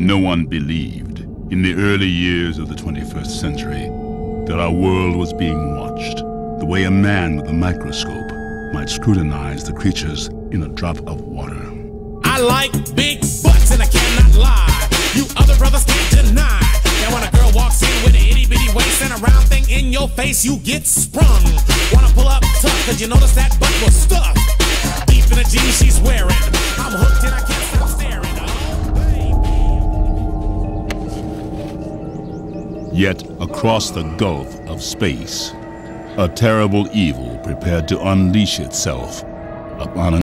No one believed, in the early years of the 21st century, that our world was being watched, the way a man with a microscope might scrutinize the creatures in a drop of water. I like big butts and I cannot lie. You other brothers can't deny. Now when a girl walks in with an itty-bitty waist and a round thing in your face, you get sprung. Wanna pull up tough, cause you notice that butt was stuffed deep in the jeans she's wearing. I'm hooked and I can't stop staring. Yet, across the gulf of space, a terrible evil prepared to unleash itself upon an